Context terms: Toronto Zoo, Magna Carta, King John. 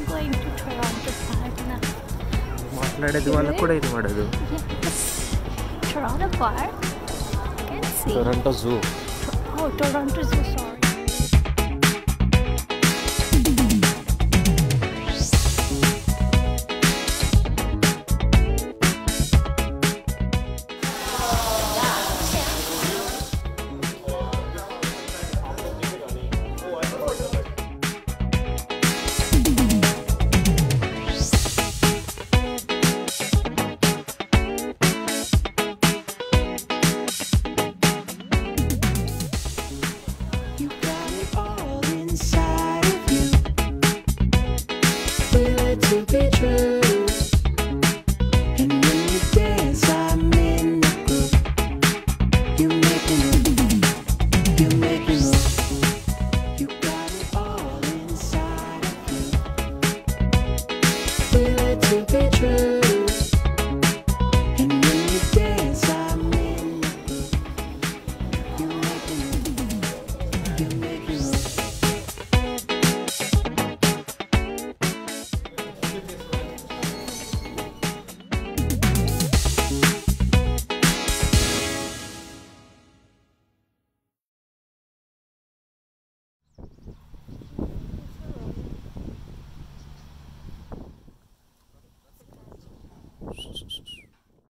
not going to Toronto Park. Yes. Toronto Park? You can see. Toronto Zoo. Oh, Toronto Zoo, sorry.